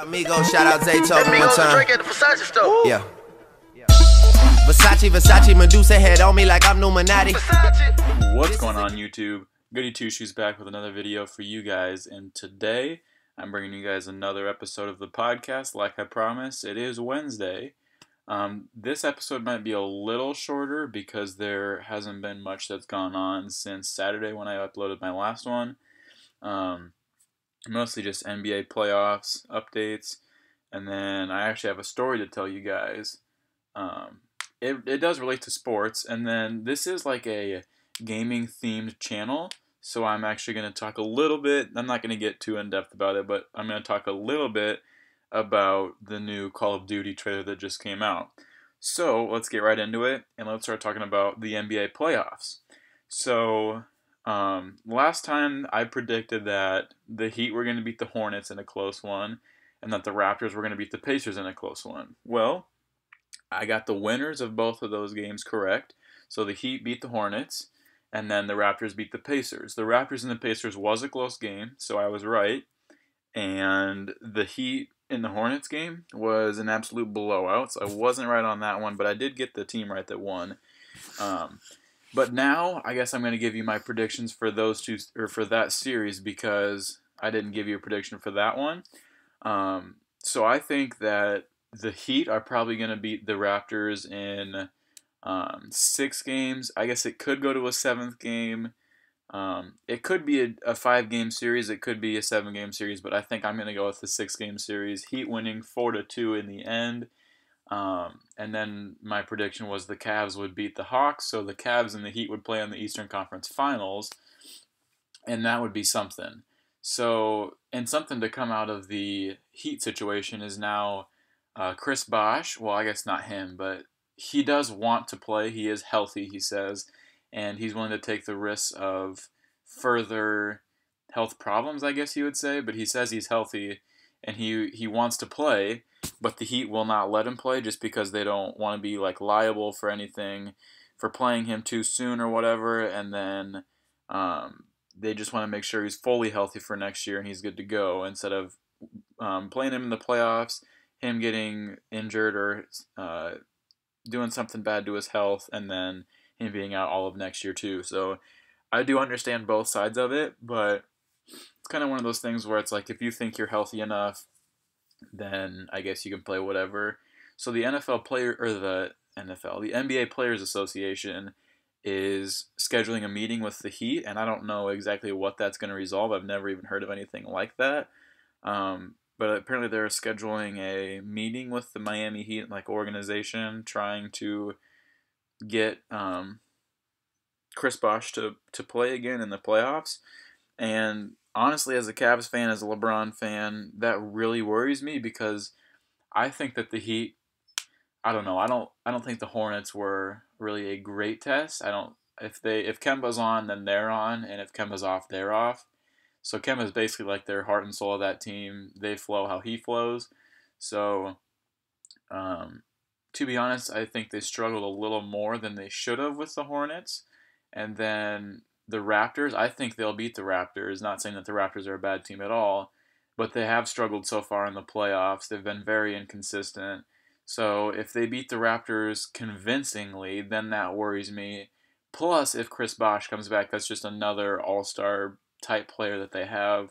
Amigo, shout out Zaytoven one time. Yeah. Versace, Medusa head on me like I'm Numenati. What's going on, YouTube? Goody Two Shoes back with another video for you guys, and today I'm bringing you guys another episode of the podcast. Like I promised, it is Wednesday. This episode might be a little shorter because there hasn't been much that's gone on since Saturday when I uploaded my last one. Mostly just NBA playoffs updates, and then I actually have a story to tell you guys. It does relate to sports, and then this is like a gaming themed channel, so I'm actually going to talk a little bit. I'm not going to get too in depth about it, but I'm going to talk a little bit about the new Call of Duty trailer that just came out. So let's get right into it, and let's start talking about the NBA playoffs. So last time I predicted that the Heat were going to beat the Hornets in a close one, and that the Raptors were going to beat the Pacers in a close one. Well, I got the winners of both of those games correct. So the Heat beat the Hornets, and then the Raptors beat the Pacers. The Raptors and the Pacers was a close game, so I was right. And the Heat in the Hornets game was an absolute blowout, so I wasn't right on that one, but I did get the team right that won. But now, I guess I'm going to give you my predictions for those two, or for that series, because I didn't give you a prediction for that one. So I think that the Heat are probably going to beat the Raptors in 6 games. I guess it could go to a 7th game. It could be a 5-game series. It could be a 7-game series, but I think I'm going to go with the 6-game series. Heat winning 4-2 in the end. And then my prediction was the Cavs would beat the Hawks, so the Cavs and the Heat would play in the Eastern Conference Finals, and that would be something. So, and something to come out of the Heat situation is now Chris Bosch, well, I guess not him, but he does want to play. He is healthy, he says, and he's willing to take the risks of further health problems, I guess you would say, but he says he's healthy, and he wants to play. But the Heat will not let him play just because they don't want to be like liable for anything, for playing him too soon or whatever. And then they just want to make sure he's fully healthy for next year and he's good to go, instead of playing him in the playoffs, him getting injured or doing something bad to his health, and then him being out all of next year too. So I do understand both sides of it, but it's kind of one of those things where it's like, if you think you're healthy enough, then I guess you can play whatever. So the NBA Players Association is scheduling a meeting with the Heat, and I don't know exactly what that's going to resolve. I've never even heard of anything like that. But apparently they're scheduling a meeting with the Miami Heat organization, trying to get Chris Bosch to play again in the playoffs. And honestly, as a Cavs fan, as a LeBron fan, that really worries me, because I think that the Heat, I don't think the Hornets were really a great test. If Kemba's on, then they're on, and if Kemba's off, they're off. So Kemba's basically like their heart and soul of that team. They flow how he flows. So to be honest, I think they struggled a little more than they should have with the Hornets. And then the Raptors, I think they'll beat the Raptors. Not saying that the Raptors are a bad team at all, but they have struggled so far in the playoffs. They've been very inconsistent. So if they beat the Raptors convincingly, then that worries me. Plus, if Chris Bosch comes back, that's just another all-star type player that they have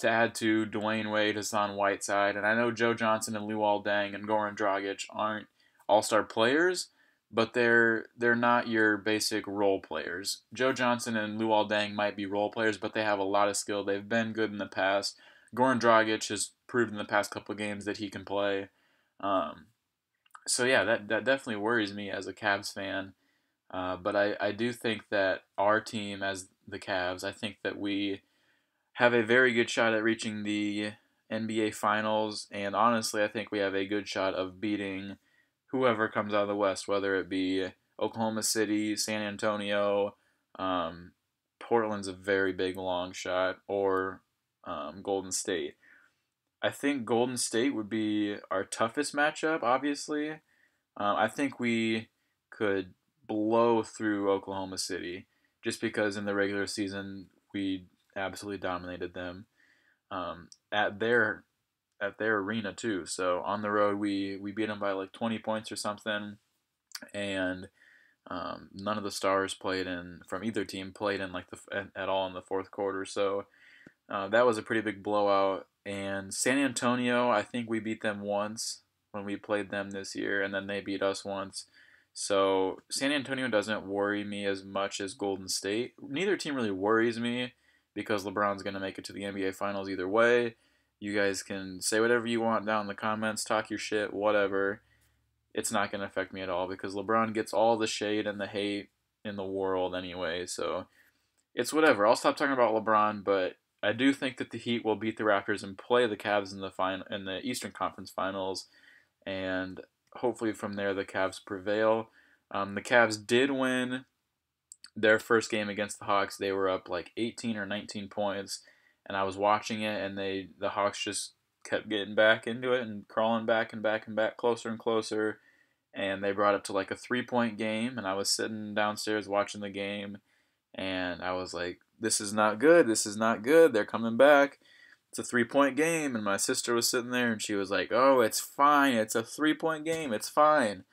to add to Dwayne Wade, Hassan Whiteside. And I know Joe Johnson and Luol Deng and Goran Dragic aren't all-star players, but they're not your basic role players. Joe Johnson and Luol Deng might be role players, but they have a lot of skill. They've been good in the past. Goran Dragic has proved in the past couple of games that he can play. So yeah, that definitely worries me as a Cavs fan. But I do think that our team, as the Cavs, I think that we have a very good shot at reaching the NBA Finals. And honestly, I think we have a good shot of beating whoever comes out of the West, whether it be Oklahoma City, San Antonio, Portland's a very big long shot, or Golden State. I think Golden State would be our toughest matchup, obviously. I think we could blow through Oklahoma City, just because in the regular season we absolutely dominated them at their at their arena too. So on the road, we beat them by like 20 points or something, and none of the stars played in from either team played in like at all in the fourth quarter. So that was a pretty big blowout. And San Antonio, I think we beat them once when we played them this year, and then they beat us once. So San Antonio doesn't worry me as much as Golden State. Neither team really worries me because LeBron's going to make it to the NBA Finals either way. You guys can say whatever you want down in the comments, talk your shit, whatever. It's not going to affect me at all because LeBron gets all the shade and the hate in the world anyway. So it's whatever. I'll stop talking about LeBron, but I do think that the Heat will beat the Raptors and play the Cavs in the Eastern Conference Finals, and hopefully from there the Cavs prevail. The Cavs did win their first game against the Hawks. They were up like 18 or 19 points, and I was watching it, and the Hawks just kept getting back into it and crawling back closer and closer, and they brought up to like a 3-point game, and I was sitting downstairs watching the game, and I was like, this is not good, this is not good, they're coming back. It's a 3-point game, and my sister was sitting there, and she was like, oh, it's fine, it's a 3-point game, it's fine.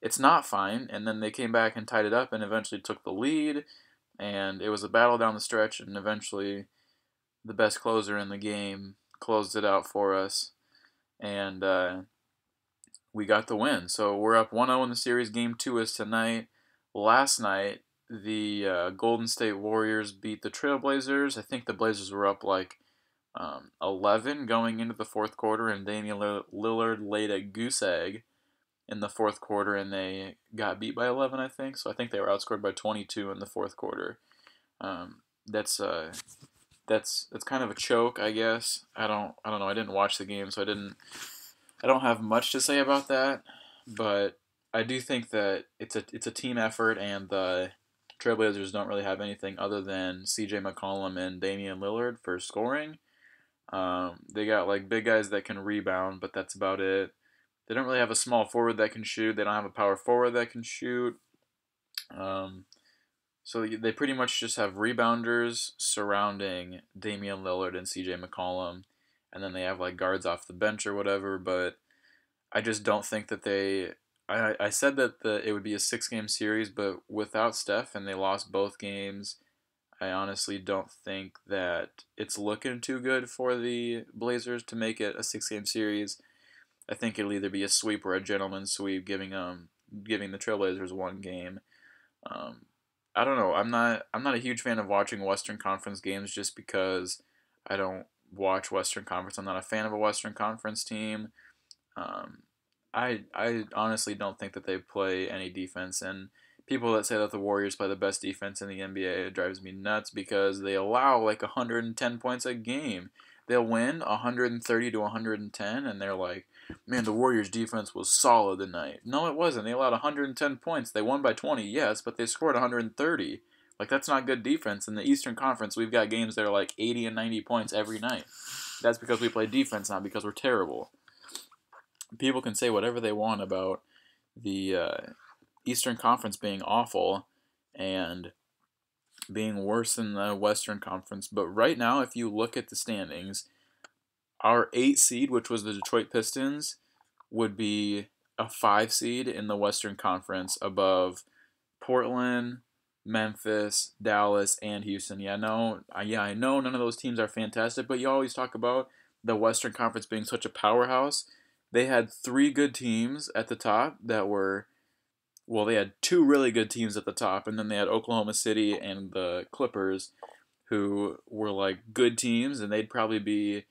It's not fine, and then they came back and tied it up and eventually took the lead, and it was a battle down the stretch, and eventually the best closer in the game closed it out for us, and we got the win. So we're up 1-0 in the series. Game 2 is tonight. Last night, the Golden State Warriors beat the Trailblazers. I think the Blazers were up like 11 going into the fourth quarter, and Damian Lillard laid a goose egg in the fourth quarter, and they got beat by 11, I think. So I think they were outscored by 22 in the fourth quarter. That's kind of a choke, I guess. I don't know. I didn't watch the game, so I don't have much to say about that. But I do think that it's a team effort, and the Trailblazers don't really have anything other than CJ McCollum and Damian Lillard for scoring. They got like big guys that can rebound, but that's about it. They don't really have a small forward that can shoot. They don't have a power forward that can shoot. So they pretty much just have rebounders surrounding Damian Lillard and CJ McCollum, and then they have like guards off the bench or whatever. But I just don't think that they. I said that it would be a 6-game series, but without Steph and they lost both games, I honestly don't think that it's looking too good for the Blazers to make it a 6-game series. I think it'll either be a sweep or a gentleman's sweep, giving the Trailblazers one game. I don't know. I'm not a huge fan of watching Western Conference games just because I don't watch Western Conference. I'm not a fan of a Western Conference team. I honestly don't think that they play any defense. And people that say that the Warriors play the best defense in the NBA, it drives me nuts because they allow like 110 points a game. They'll win 130 to 110, and they're like, man, the Warriors' defense was solid tonight. No, it wasn't. They allowed 110 points. They won by 20, yes, but they scored 130. Like, that's not good defense. In the Eastern Conference, we've got games that are like 80 and 90 points every night. That's because we play defense, not because we're terrible. People can say whatever they want about the Eastern Conference being awful and being worse than the Western Conference. But right now, if you look at the standings, our 8 seed, which was the Detroit Pistons, would be a 5 seed in the Western Conference above Portland, Memphis, Dallas, and Houston. Yeah, I know none of those teams are fantastic, but you always talk about the Western Conference being such a powerhouse. They had 3 good teams at the top that were... Well, they had 2 really good teams at the top, and then they had Oklahoma City and the Clippers, who were like good teams, and they'd probably be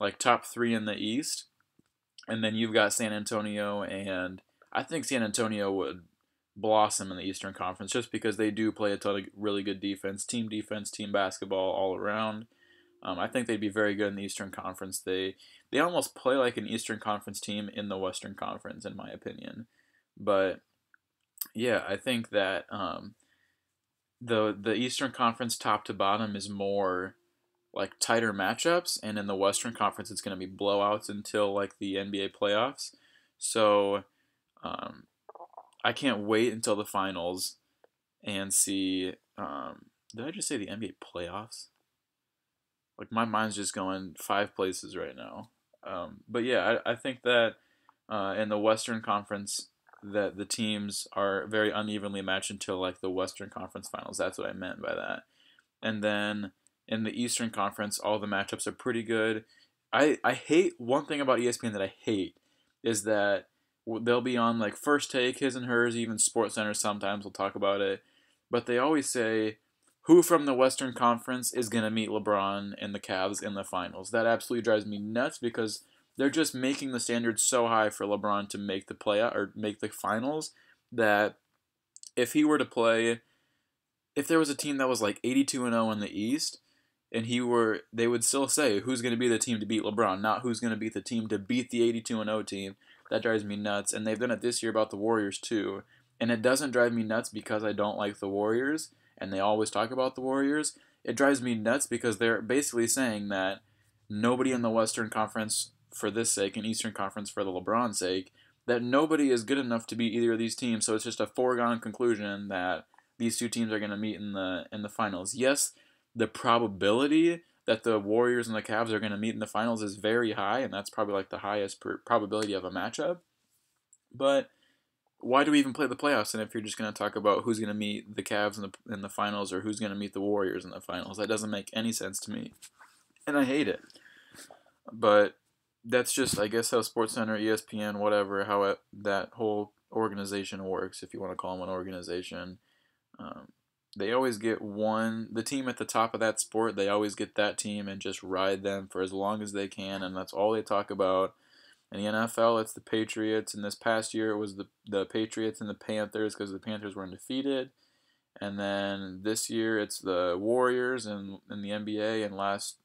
like top 3 in the East. And then you've got San Antonio, and I think San Antonio would blossom in the Eastern Conference just because they do play a ton of really good defense, team basketball all around. I think they'd be very good in the Eastern Conference. They almost play like an Eastern Conference team in the Western Conference, in my opinion. But yeah, I think that the Eastern Conference top to bottom is more like tighter matchups, and in the Western Conference it's going to be blowouts until like the NBA playoffs. So I can't wait until the finals and see. Did I just say the NBA playoffs? Like my mind's just going 5 places right now. But yeah, I think that in the Western Conference, that the teams are very unevenly matched until like the Western Conference Finals. That's what I meant by that. And then in the Eastern Conference, all the matchups are pretty good. I hate one thing about ESPN that I hate is that they'll be on like First Take, His and Hers, even SportsCenter sometimes will talk about it, but they always say who from the Western Conference is going to meet LeBron and the Cavs in the finals. That absolutely drives me nuts because they're just making the standards so high for LeBron to make the playoff or make the finals that if he were to play, if there was a team that was like 82-0 in the East and they would still say who's going to be the team to beat LeBron, not who's going to beat the team to beat the 82-0 team. That drives me nuts, and they've done it this year about the Warriors too. And it doesn't drive me nuts because I don't like the Warriors, and they always talk about the Warriors. It drives me nuts because they're basically saying that nobody in the Western Conference for this sake and Eastern Conference for the LeBron's sake, that nobody is good enough to beat either of these teams, so it's just a foregone conclusion that these two teams are going to meet in the finals. Yes, the probability that the Warriors and the Cavs are going to meet in the finals is very high, and that's probably like the highest probability of a matchup. But why do we even play the playoffs? And if you're just going to talk about who's going to meet the Cavs in the finals or who's going to meet the Warriors in the finals, that doesn't make any sense to me, and I hate it. But that's just, I guess, how SportsCenter, ESPN, whatever, how that whole organization works, if you want to call them an organization. They always get the team at the top of that sport, they always get that team and just ride them for as long as they can, and that's all they talk about. In the NFL, it's the Patriots, and this past year it was the Patriots and the Panthers because the Panthers were undefeated. And then this year it's the Warriors and the NBA, and last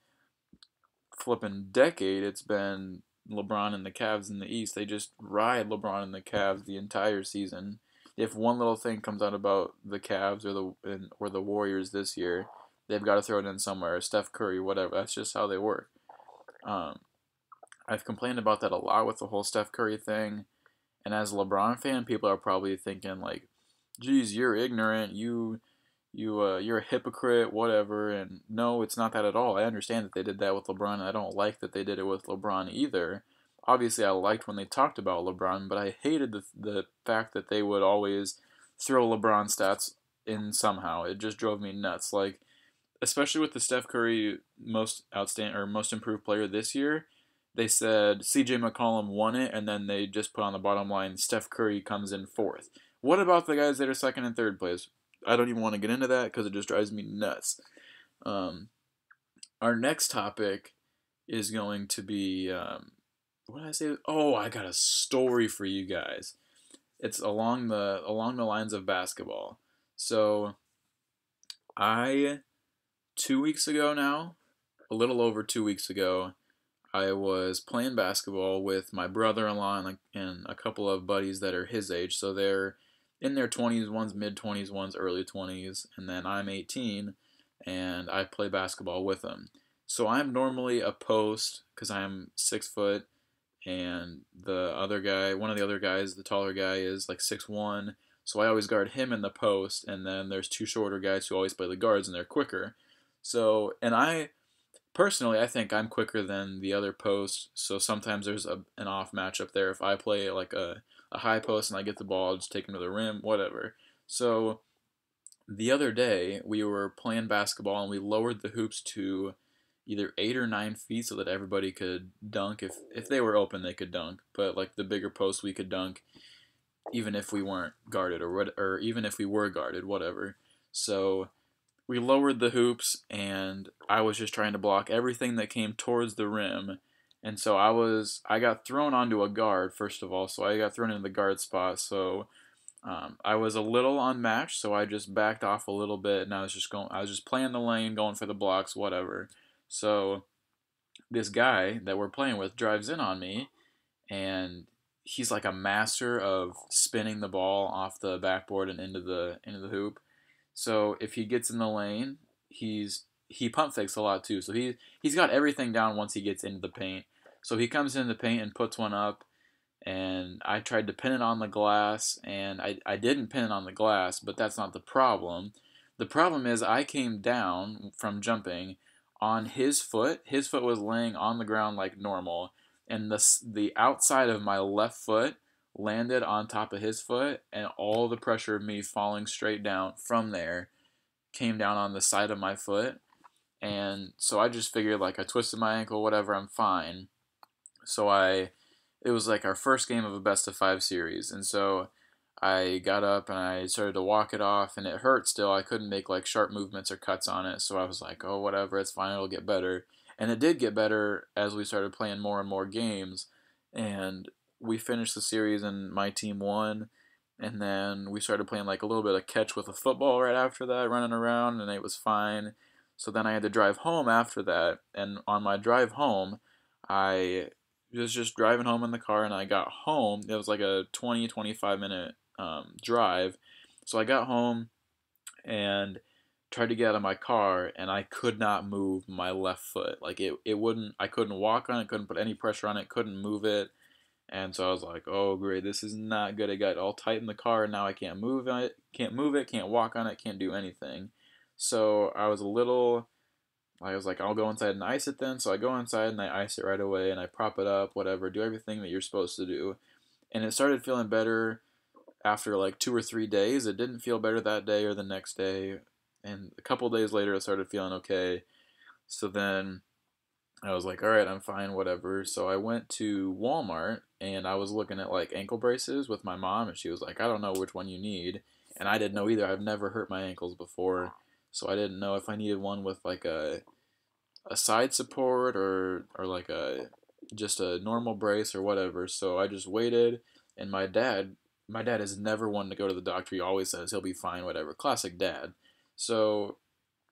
flipping decade it's been LeBron and the Cavs in the East. They just ride LeBron and the Cavs the entire season. If one little thing comes out about the Cavs or the Warriors this year, they've got to throw it in somewhere. Steph Curry, whatever. That's just how they work. I've complained about that a lot with the whole Steph Curry thing. And as a LeBron fan, people are probably thinking like, "Geez, you're ignorant. You're a hypocrite, whatever." And no, it's not that at all. I understand that they did that with LeBron, and I don't like that they did it with LeBron either. Obviously, I liked when they talked about LeBron, but I hated the fact that they would always throw LeBron stats in somehow. It just drove me nuts. Like, especially with the Steph Curry most improved player this year, they said CJ McCollum won it, and then they just put on the bottom line Steph Curry comes in fourth. What about the guys that are second and third place? I don't even want to get into that because it just drives me nuts. Our next topic is going to be. What did I say? Oh, I got a story for you guys. It's along the lines of basketball. So, 2 weeks ago now, a little over 2 weeks ago, I was playing basketball with my brother-in-law and a couple of buddies that are his age. So they're in their 20s, one's mid-20s, one's early 20s, and then I'm 18, and I play basketball with them. So I'm normally a post because I'm 6 foot. And one of the other guys, the taller guy, is like 6'1", so I always guard him in the post, and then there's two shorter guys who always play the guards, and they're quicker. So, and I think I'm quicker than the other post, so sometimes there's an off matchup there. If I play like a high post and I get the ball, I'll just take him to the rim, whatever. So, the other day, we were playing basketball, and we lowered the hoops to either 8 or 9 feet so that everybody could dunk. If they were open, they could dunk. But like the bigger posts, we could dunk even if we weren't guarded or even if we were guarded, whatever. So we lowered the hoops, and I was just trying to block everything that came towards the rim. And so I got thrown onto a guard, first of all. So I got thrown into the guard spot. So I was a little unmatched, so I just backed off a little bit, and I was just playing the lane, going for the blocks, whatever. So this guy that we're playing with drives in on me, and he's like a master of spinning the ball off the backboard and into the hoop. So if he gets in the lane, he pump fakes a lot too. So he's got everything down once he gets into the paint. So he comes into the paint and puts one up, and I tried to pin it on the glass, and I didn't pin it on the glass, but that's not the problem. The problem is I came down from jumping on his foot. His foot was laying on the ground like normal. and the outside of my left foot landed on top of his foot, and all the pressure of me falling straight down from there came down on the side of my foot. And so I just figured, like, I twisted my ankle, whatever, I'm fine. So it was like our first game of a best-of-5 series, and so I got up and I started to walk it off, and it hurt still. I couldn't make, like, sharp movements or cuts on it, so I was like, oh, whatever, it's fine, it'll get better. And it did get better as we started playing more and more games, and we finished the series and my team won. And then we started playing, like, a little bit of catch with a football right after that, running around, and it was fine. So then I had to drive home after that, and on my drive home, I was just driving home in the car, and I got home. It was like a 20, 25-minute drive. So I got home and tried to get out of my car, and I could not move my left foot. Like, it wouldn't, I couldn't walk on it, couldn't put any pressure on it, couldn't move it. And so I was like, oh, great, this is not good. I got all tight in the car, and now I can't move it, can't walk on it, can't do anything. So I was a little, I was like, I'll go inside and ice it then. So I go inside and I ice it right away, and I prop it up, whatever, do everything that you're supposed to do. And it started feeling better after like 2 or 3 days. It didn't feel better that day or the next day. And a couple days later, it started feeling okay. So then I was like, all right, I'm fine, whatever. So I went to Walmart, and I was looking at, like, ankle braces with my mom, and she was like, I don't know which one you need. And I didn't know either. I've never hurt my ankles before, so I didn't know if I needed one with, like, a side support or like just a normal brace or whatever. So I just waited, and my dad is never one to go to the doctor. He always says he'll be fine, whatever. Classic dad. So,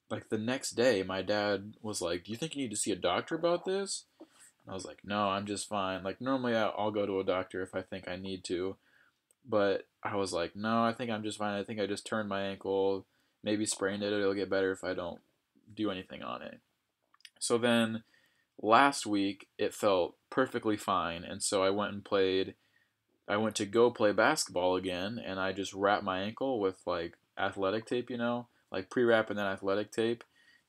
like, the next day, my dad was like, do you think you need to see a doctor about this? And I was like, no, I'm just fine. Like, normally I'll go to a doctor if I think I need to. But I was like, no, I think I'm just fine. I think I just turned my ankle, maybe sprained it. It'll get better if I don't do anything on it. So then last week, it felt perfectly fine. And so I went and played. I went to go play basketball again, and I just wrapped my ankle with, like, athletic tape, you know, like pre-wrap and then athletic tape.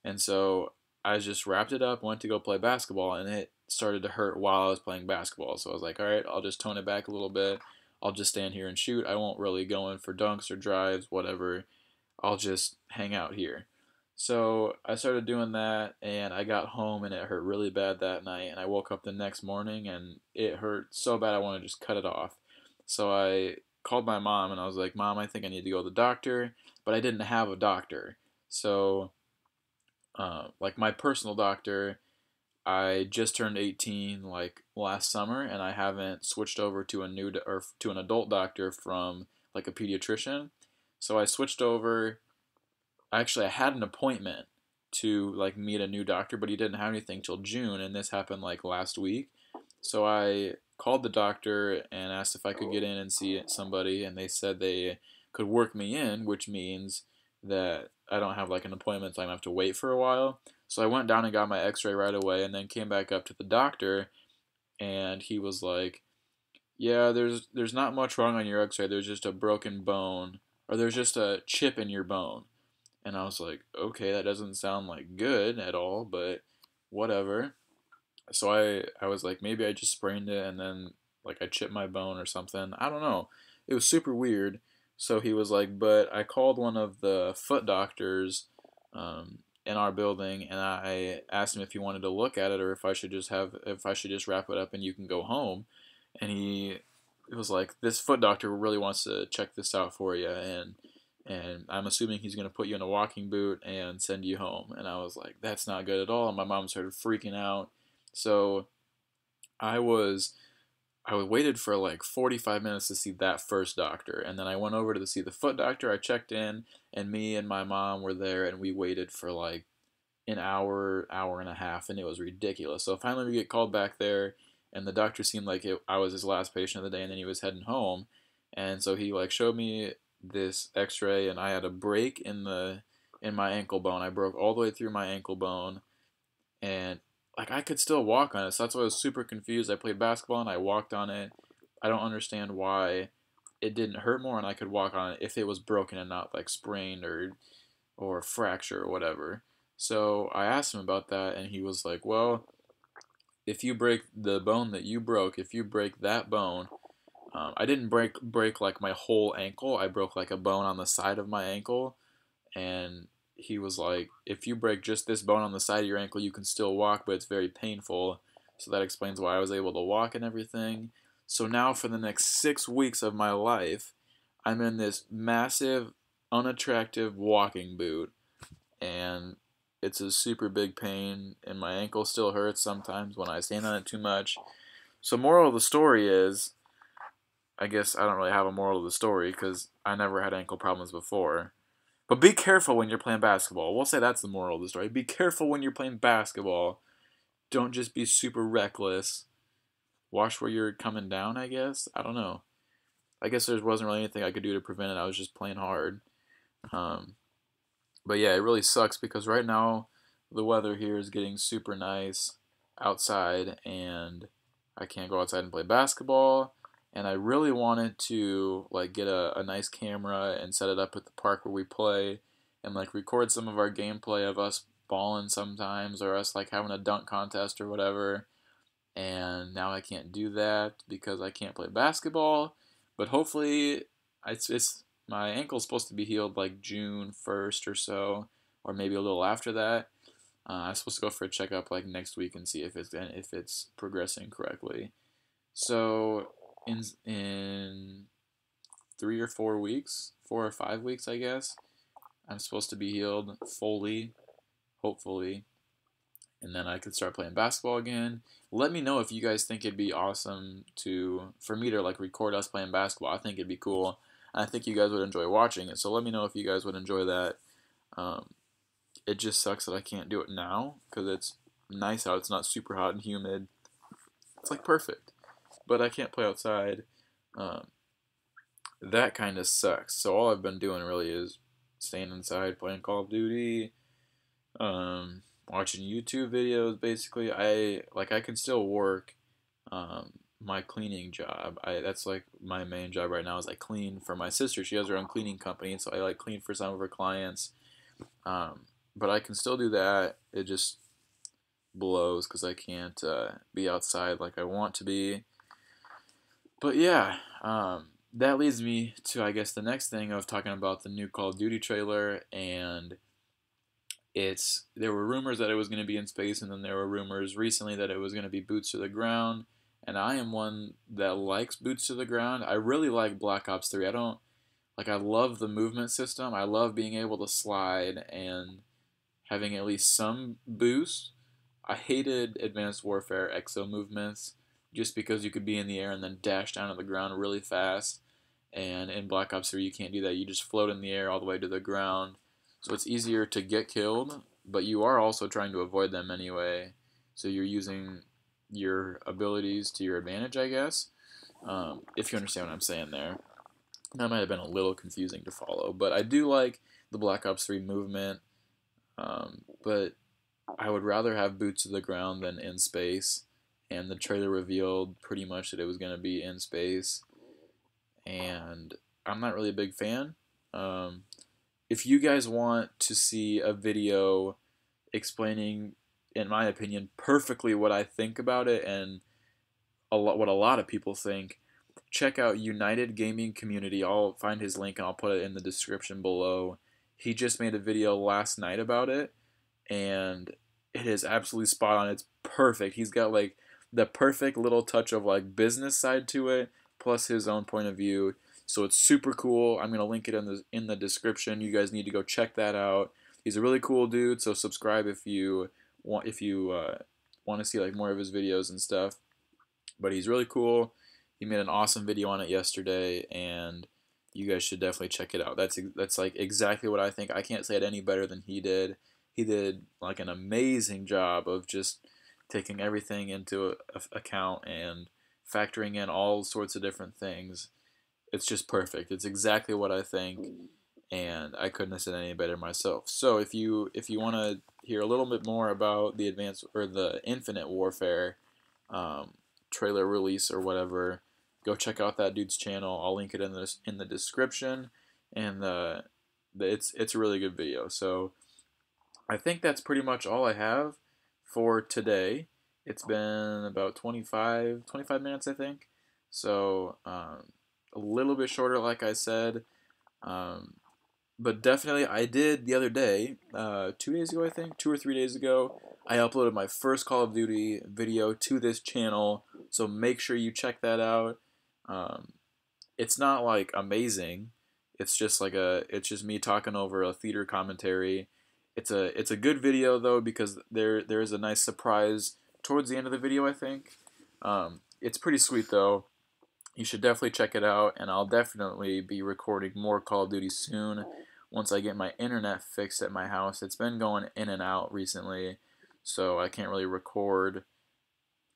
And so I just wrapped it up, went to go play basketball, and it started to hurt while I was playing basketball. So I was like, all right, I'll just tone it back a little bit. I'll just stand here and shoot. I won't really go in for dunks or drives, whatever. I'll just hang out here. So I started doing that, and I got home, and it hurt really bad that night. And I woke up the next morning, and it hurt so bad I wanted to just cut it off. So I called my mom, and I was like, Mom, I think I need to go to the doctor. But I didn't have a doctor. So, like, my personal doctor, I just turned 18, like, last summer, and I haven't switched over to an adult doctor from, like, a pediatrician. So I switched over. Actually, I had an appointment to, like, meet a new doctor, but he didn't have anything till June, and this happened, like, last week. So I called the doctor and asked if I could get in and see somebody, and they said they could work me in, which means that I don't have, like, an appointment, so I'm going to have to wait for a while. So I went down and got my x-ray right away, and then came back up to the doctor, and he was like, yeah, there's not much wrong on your x-ray, there's just a broken bone, or there's just a chip in your bone. And I was like, okay, that doesn't sound, like, good at all, but whatever. So I was like, maybe I just sprained it, and then, like, I chipped my bone or something. I don't know. It was super weird. So he was like, but I called one of the foot doctors in our building, and I asked him if he wanted to look at it, or if I should just wrap it up and you can go home. And it was like, this foot doctor really wants to check this out for you, and I'm assuming he's going to put you in a walking boot and send you home. And I was like, that's not good at all. And my mom started freaking out. So I waited for like 45 minutes to see that first doctor, and then I went over to see the foot doctor. I checked in, and me and my mom were there, and we waited for like an hour, hour and a half, and it was ridiculous. So finally we get called back there, and the doctor seemed like I was his last patient of the day, and then he was heading home. And so he like showed me this x-ray, and I had a break in my ankle bone. I broke all the way through my ankle bone, and like, I could still walk on it, so that's why I was super confused. I played basketball, and I walked on it. I don't understand why it didn't hurt more, and I could walk on it if it was broken and not, like, sprained or fracture or whatever. So I asked him about that, and he was like, well, if you break the bone that you broke, if you break that bone, I didn't break like my whole ankle. I broke like a bone on the side of my ankle, and he was like, if you break just this bone on the side of your ankle, you can still walk, but it's very painful. So that explains why I was able to walk and everything. So now for the next 6 weeks of my life, I'm in this massive, unattractive walking boot, and it's a super big pain, and my ankle still hurts sometimes when I stand on it too much. So moral of the story is, I guess I don't really have a moral of the story because I never had ankle problems before. But be careful when you're playing basketball. We'll say that's the moral of the story. Be careful when you're playing basketball. Don't just be super reckless. Watch where you're coming down, I guess. I don't know. I guess there wasn't really anything I could do to prevent it. I was just playing hard. But yeah, it really sucks because right now the weather here is getting super nice outside, and I can't go outside and play basketball. And I really wanted to like get a nice camera and set it up at the park where we play and like record some of our gameplay of us balling sometimes or us like having a dunk contest or whatever. And now I can't do that because I can't play basketball. But hopefully, my ankle's supposed to be healed like June 1st or so, or maybe a little after that. I'm supposed to go for a checkup like next week and see if it's progressing correctly. So in 3 or 4 weeks, 4 or 5 weeks, I guess, I'm supposed to be healed fully, hopefully, and then I could start playing basketball again. Let me know if you guys think it'd be awesome for me to like record us playing basketball. I think it'd be cool. I think you guys would enjoy watching it. So let me know if you guys would enjoy that. It just sucks that I can't do it now because it's nice out. It's not super hot and humid. It's like perfect. But I can't play outside. That kind of sucks. So all I've been doing really is staying inside, playing Call of Duty, watching YouTube videos. Basically, I can still work my cleaning job. That's like my main job right now is I clean for my sister. She has her own cleaning company, so I like clean for some of her clients. But I can still do that. It just blows because I can't be outside like I want to be. But yeah, that leads me to I guess the next thing of talking about the new Call of Duty trailer, and there were rumors that it was going to be in space, and then there were rumors recently that it was going to be boots to the ground, and I am one that likes boots to the ground. I really like Black Ops 3. I love the movement system. I love being able to slide and having at least some boost. I hated Advanced Warfare exo movements just because you could be in the air and then dash down to the ground really fast, and in Black Ops 3 you can't do that. You just float in the air all the way to the ground. So it's easier to get killed, but you are also trying to avoid them anyway. So you're using your abilities to your advantage, I guess, if you understand what I'm saying there. That might have been a little confusing to follow, but I do like the Black Ops 3 movement, but I would rather have boots to the ground than in space, and the trailer revealed pretty much that it was going to be in space, and I'm not really a big fan. If you guys want to see a video explaining, in my opinion, perfectly what I think about it and what a lot of people think, check out United Gaming Community. I'll find his link and I'll put it in the description below. He just made a video last night about it, and it is absolutely spot on. It's perfect. He's got like the perfect little touch of like business side to it, plus his own point of view. So it's super cool. I'm going to link it in the description. You guys need to go check that out. He's a really cool dude, so subscribe if you want to see like more of his videos and stuff. But he's really cool. He made an awesome video on it yesterday, and you guys should definitely check it out. That's like exactly what I think. I can't say it any better than he did. He did like an amazing job of just taking everything into account and factoring in all sorts of different things. It's just perfect. It's exactly what I think, and I couldn't have said any better myself. So if you want to hear a little bit more about the Infinite Warfare trailer release or whatever, go check out that dude's channel. I'll link it in the description, and it's a really good video. So I think that's pretty much all I have for today. It's been about 25 minutes, I think. So a little bit shorter, like I said. But definitely, I did the other day, 2 days ago, I think, 2 or 3 days ago, I uploaded my first Call of Duty video to this channel. So make sure you check that out. It's not like amazing. It's just like it's just me talking over a theater commentary. It's a good video though, because there is a nice surprise towards the end of the video, I think. It's pretty sweet though. You should definitely check it out, and I'll definitely be recording more Call of Duty soon once I get my internet fixed at my house. It's been going in and out recently, so I can't really record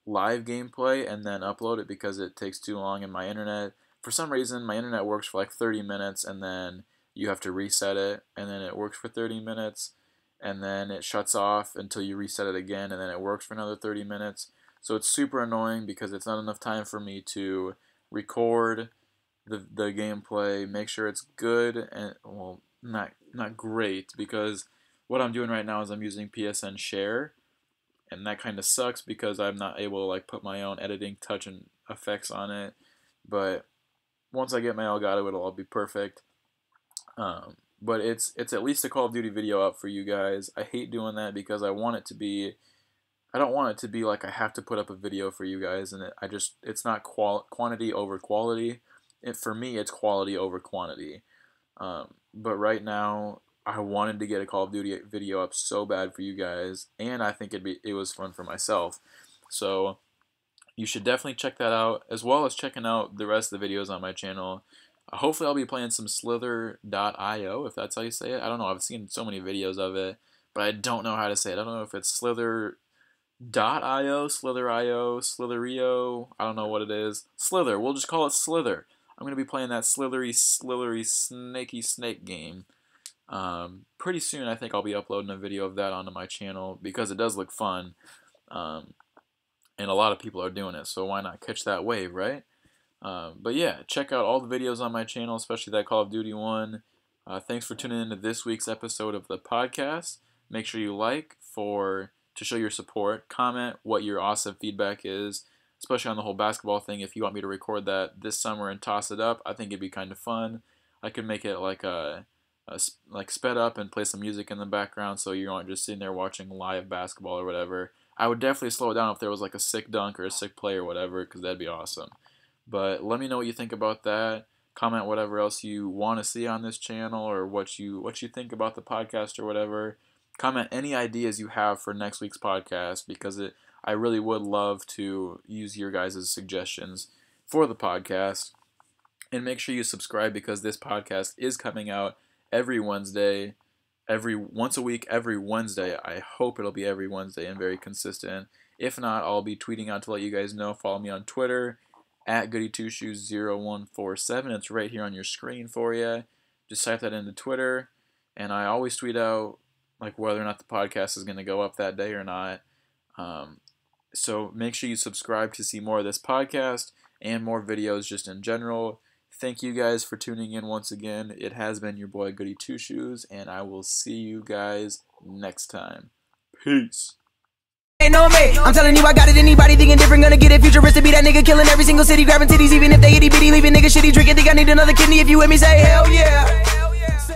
live gameplay and then upload it because it takes too long in my internet. For some reason, my internet works for like 30 minutes, and then you have to reset it, and then it works for 30 minutes, and then it shuts off until you reset it again, and then it works for another 30 minutes. So it's super annoying because it's not enough time for me to record the gameplay, make sure it's good, and well, not great, because what I'm doing right now is I'm using PSN Share, and that kind of sucks because I'm not able to like put my own editing touch and effects on it, but once I get my Elgato, it'll all be perfect. But it's at least a Call of Duty video up for you guys. I hate doing that because I want it to be, I don't want it to be like I have to put up a video for you guys, and it's not quantity over quality. For me, it's quality over quantity. But right now, I wanted to get a Call of Duty video up so bad for you guys, and I think it was fun for myself. So you should definitely check that out, as well as checking out the rest of the videos on my channel. Hopefully I'll be playing some Slither.io, if that's how you say it. I don't know. I've seen so many videos of it, but I don't know how to say it. I don't know if it's Slither.io, Slither.io, Slither.io. I don't know what it is. Slither. We'll just call it Slither. I'm going to be playing that slithery, snaky snake game. Pretty soon, I think I'll be uploading a video of that onto my channel, because it does look fun. And a lot of people are doing it, so why not catch that wave, right? But yeah, check out all the videos on my channel, especially that Call of Duty one. Thanks for tuning in to this week's episode of the podcast. Make sure you like to show your support, comment what your awesome feedback is, especially on the whole basketball thing. If you want me to record that this summer and toss it up, I think it'd be kind of fun. I could make it like a sped up and play some music in the background, so you aren't just sitting there watching live basketball or whatever. I would definitely slow it down if there was like a sick dunk or a sick play or whatever, because that'd be awesome. But let me know what you think about that. Comment whatever else you want to see on this channel, or what you think about the podcast or whatever. Comment any ideas you have for next week's podcast, because I really would love to use your guys' suggestions for the podcast. And make sure you subscribe, because this podcast is coming out every Wednesday. I hope it'll be every Wednesday and very consistent. If not, I'll be tweeting out to let you guys know. Follow me on Twitter at GoodyTwoShoes0147. It's right here on your screen for you. Just type that into Twitter, and I always tweet out like whether or not the podcast is going to go up that day or not. So make sure you subscribe to see more of this podcast and more videos just in general. Thank you guys for tuning in once again. It has been your boy Goody Two Shoes, and I will see you guys next time. Peace. No mate, I'm telling you I got it, anybody thinking different gonna get it, futuristic be that nigga killing every single city, grabbing titties even if they itty bitty, leaving nigga shitty, drinking, think I need another kidney, if you with me say hell yeah.